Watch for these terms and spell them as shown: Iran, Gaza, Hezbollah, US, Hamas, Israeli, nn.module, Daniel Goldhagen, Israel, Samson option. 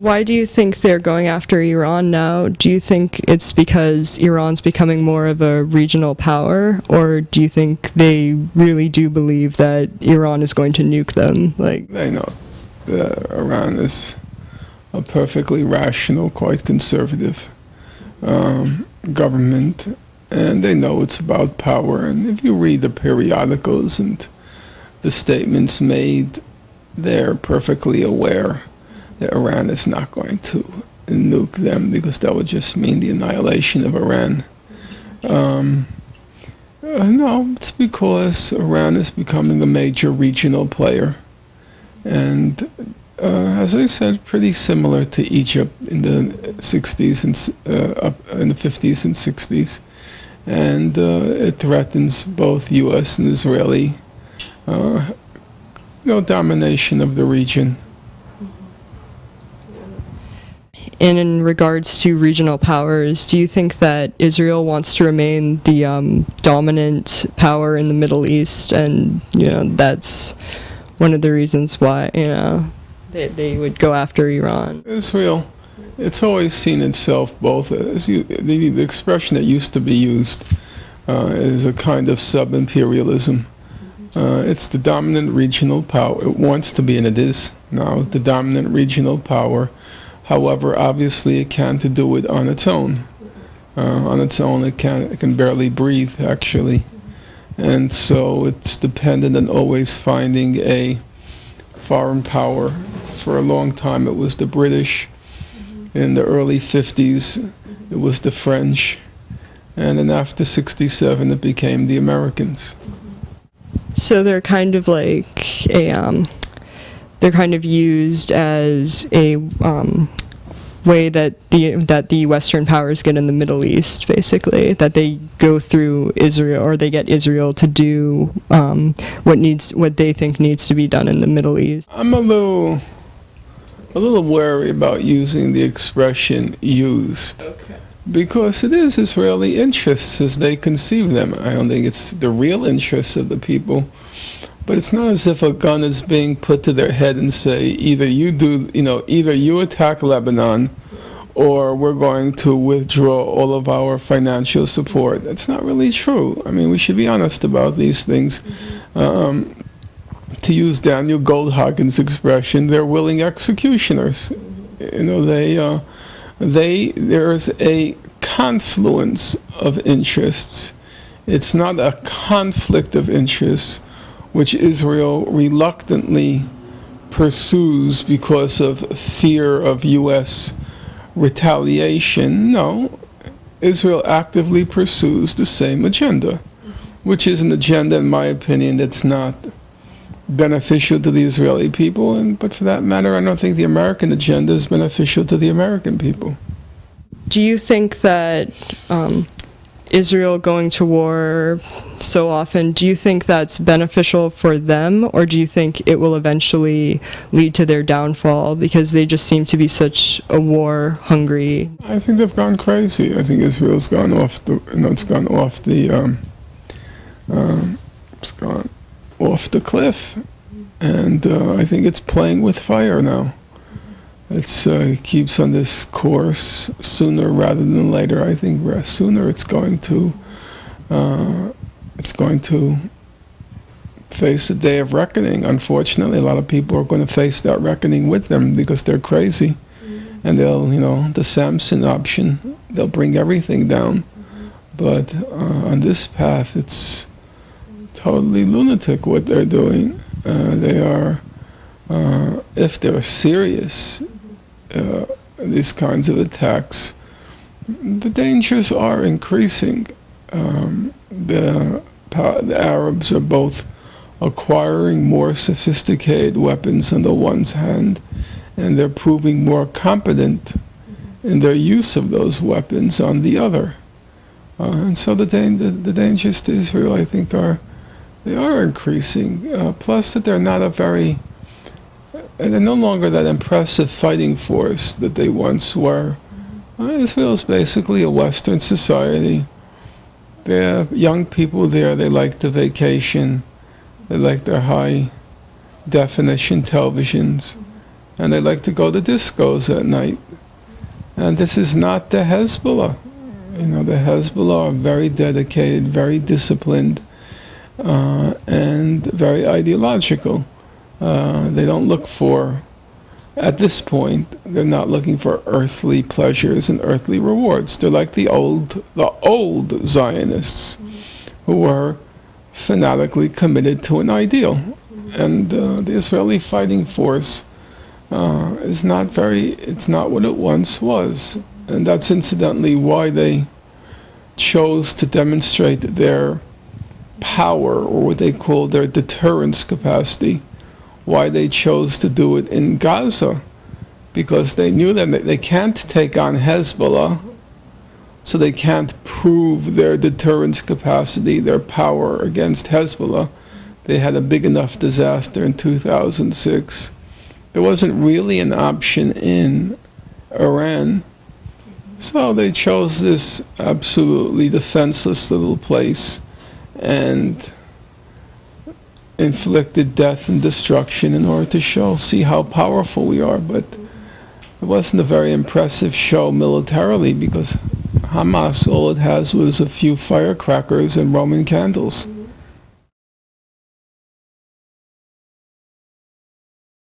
Why do you think they're going after Iran now? Do you think it's because Iran's becoming more of a regional power, or do you think they really do believe that Iran is going to nuke them? Like, they know that Iran is a perfectly rational, quite conservative government, and they know it's about power. And if you read the periodicals and the statements made, they're perfectly aware that Iran is not going to nuke them, because that would just mean the annihilation of Iran. No, it's because Iran is becoming a major regional player. And as I said, pretty similar to Egypt in the 60s and in the 50s and 60s. And it threatens both U.S. and Israeli domination of the region. And in regards to regional powers, do you think that Israel wants to remain the dominant power in the Middle East, and that's one of the reasons why they would go after Iran? Israel, it's always seen itself both as the expression that used to be used is a kind of sub-imperialism. It's the dominant regional power. It wants to be, and it is now the dominant regional power. However, obviously, it can't do it on its own. On its own, it can barely breathe, actually. And so it's dependent on always finding a foreign power. For a long time, it was the British. In the early 50s, it was the French. And then after 67, it became the Americans. So they're kind of like a... they're kind of used as a way that the Western powers get in the Middle East, basically, that they go through Israel, or they get Israel to do what they think needs to be done in the Middle East. I'm a little wary about using the expression "used," because it is Israeli interests as they conceive them. I don't think it's the real interests of the people. But it's not as if a gun is being put to their head and say, either you do, either you attack Lebanon, or we're going to withdraw all of our financial support. That's not really true. I mean, we should be honest about these things. To use Daniel Goldhagen's expression, they're willing executioners. There's a confluence of interests. It's not a conflict of interests, which Israel reluctantly pursues because of fear of U.S. retaliation. No, Israel actively pursues the same agenda, which is an agenda, in my opinion, that's not beneficial to the Israeli people, but for that matter, I don't think the American agenda is beneficial to the American people. Do you think that... Israel going to war so often, do you think that's beneficial for them, or do you think it will eventually lead to their downfall because they just seem to be such a war-hungry? I think they've gone crazy. I think Israel's gone off the, it's gone off the cliff, and I think it's playing with fire now. It keeps on this course. Sooner rather than later, I think sooner it's going to face a day of reckoning. Unfortunately, a lot of people are going to face that reckoning with them because they're crazy, and they'll, the Samson option. They'll bring everything down. But on this path, it's totally lunatic what they're doing. If they're serious. These kinds of attacks, the dangers are increasing. The Arabs are both acquiring more sophisticated weapons on the one hand, and they're proving more competent in their use of those weapons on the other. And so the dangers to Israel, I think, are increasing. Plus that they're not a very... And they're no longer that impressive fighting force that they once were. Israel is basically a Western society. They're young people there. They like to vacation. They like their high-definition televisions. and they like to go to discos at night. And this is not the Hezbollah. You know, the Hezbollah are very dedicated, very disciplined, and very ideological. They don't look for, at this point, they're not looking for earthly pleasures and earthly rewards. They're like the old Zionists, who were fanatically committed to an ideal. And the Israeli fighting force is not very, it's not what it once was. And that's incidentally why they chose to demonstrate their power, or what they call their deterrence capacity, why they chose to do it in Gaza, because they knew that they can't take on Hezbollah, so they can't prove their deterrence capacity, their power against Hezbollah. They had a big enough disaster in 2006. There wasn't really an option in Iran, so they chose this absolutely defenseless little place and inflicted death and destruction in order to show, see how powerful we are. But it wasn't a very impressive show militarily, because Hamas, all it has was a few firecrackers and Roman candles.